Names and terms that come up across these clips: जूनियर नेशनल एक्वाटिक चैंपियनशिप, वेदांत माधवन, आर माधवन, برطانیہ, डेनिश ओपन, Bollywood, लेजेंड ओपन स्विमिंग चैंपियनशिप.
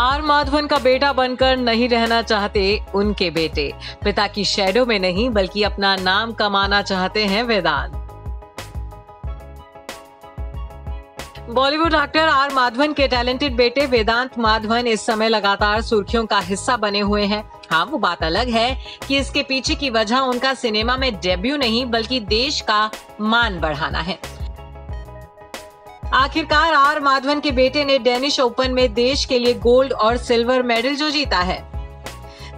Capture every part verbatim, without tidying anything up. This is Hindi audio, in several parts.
आर माधवन का बेटा बनकर नहीं रहना चाहते उनके बेटे, पिता की शैडो में नहीं बल्कि अपना नाम कमाना चाहते हैं वेदांत। बॉलीवुड एक्टर आर माधवन के टैलेंटेड बेटे वेदांत माधवन इस समय लगातार सुर्खियों का हिस्सा बने हुए हैं। हाँ, वो बात अलग है कि इसके पीछे की वजह उनका सिनेमा में डेब्यू नहीं बल्कि देश का मान बढ़ाना है। आखिरकार आर माधवन के बेटे ने डेनिश ओपन में देश के लिए गोल्ड और सिल्वर मेडल जो जीता है,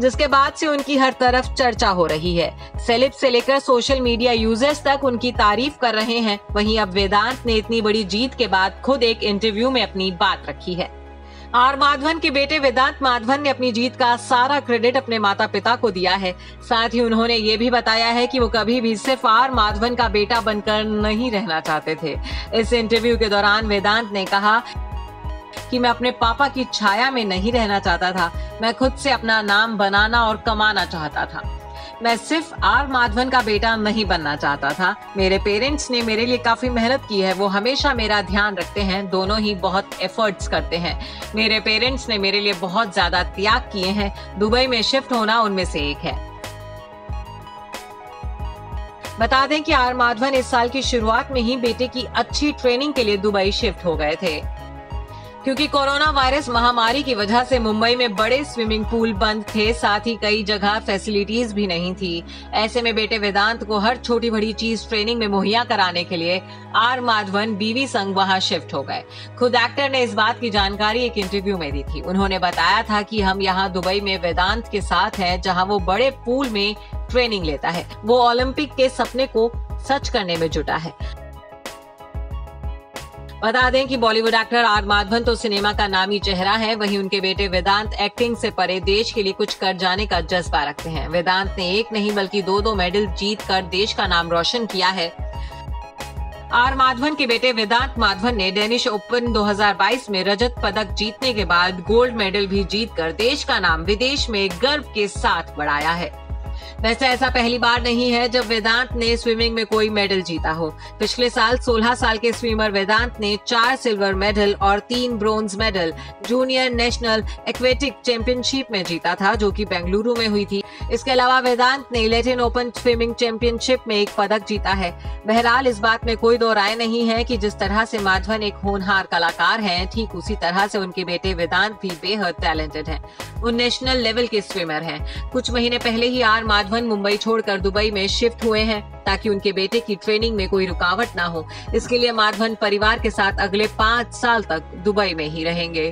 जिसके बाद से उनकी हर तरफ चर्चा हो रही है। सेलिब से लेकर सोशल मीडिया यूजर्स तक उनकी तारीफ कर रहे हैं। वहीं अब वेदांत ने इतनी बड़ी जीत के बाद खुद एक इंटरव्यू में अपनी बात रखी है। आर माधवन के बेटे वेदांत माधवन ने अपनी जीत का सारा क्रेडिट अपने माता पिता को दिया है। साथ ही उन्होंने ये भी बताया है कि वो कभी भी सिर्फ आर माधवन का बेटा बनकर नहीं रहना चाहते थे। इस इंटरव्यू के दौरान वेदांत ने कहा कि मैं अपने पापा की छाया में नहीं रहना चाहता था, मैं खुद से अपना नाम बनाना और कमाना चाहता था। मैं सिर्फ आर माधवन का बेटा नहीं बनना चाहता था। मेरे पेरेंट्स ने मेरे लिए काफी मेहनत की है, वो हमेशा मेरा ध्यान रखते हैं, दोनों ही बहुत एफर्ट्स करते हैं। मेरे पेरेंट्स ने मेरे लिए बहुत ज्यादा त्याग किए हैं, दुबई में शिफ्ट होना उनमें से एक है। बता दें कि आर माधवन इस साल की शुरुआत में ही बेटे की अच्छी ट्रेनिंग के लिए दुबई शिफ्ट हो गए थे, क्योंकि कोरोना वायरस महामारी की वजह से मुंबई में बड़े स्विमिंग पूल बंद थे, साथ ही कई जगह फैसिलिटीज भी नहीं थी। ऐसे में बेटे वेदांत को हर छोटी बड़ी चीज ट्रेनिंग में मुहैया कराने के लिए आर माधवन बीवी संग वहां शिफ्ट हो गए। खुद एक्टर ने इस बात की जानकारी एक इंटरव्यू में दी थी। उन्होंने बताया था कि हम यहाँ दुबई में वेदांत के साथ हैं, जहाँ वो बड़े पूल में ट्रेनिंग लेता है। वो ओलंपिक के सपने को सच करने में जुटा है। बता दें कि बॉलीवुड एक्टर आर माधवन तो सिनेमा का नामी चेहरा है, वहीं उनके बेटे वेदांत एक्टिंग से परे देश के लिए कुछ कर जाने का जज्बा रखते हैं। वेदांत ने एक नहीं बल्कि दो दो मेडल जीत कर देश का नाम रोशन किया है। आर माधवन के बेटे वेदांत माधवन ने डेनिश ओपन दो हज़ार बाईस में रजत पदक जीतने के बाद गोल्ड मेडल भी जीत कर देश का नाम विदेश में गर्व के साथ बढ़ाया है। वैसे ऐसा पहली बार नहीं है जब वेदांत ने स्विमिंग में कोई मेडल जीता हो। पिछले साल सोलह साल के स्विमर वेदांत ने चार सिल्वर मेडल और तीन bronze medal जूनियर नेशनल एक्वाटिक चैंपियनशिप में जीता था, जो कि बेंगलुरु में हुई थी। इसके अलावा वेदांत ने लेजेंड ओपन स्विमिंग चैंपियनशिप में एक पदक जीता है। बहरहाल, इस बात में कोई दो राय नहीं है कि जिस तरह से माधवन एक होनहार कलाकार हैं, ठीक उसी तरह से उनके बेटे वेदांत भी बेहद टैलेंटेड हैं। वो नेशनल लेवल के स्विमर हैं। कुछ महीने पहले ही आर माधवन मुंबई छोड़कर दुबई में शिफ्ट हुए हैं ताकि उनके बेटे की ट्रेनिंग में कोई रुकावट ना हो। इसके लिए माधवन परिवार के साथ अगले पाँच साल तक दुबई में ही रहेंगे।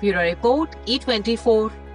Bureau report E twenty four.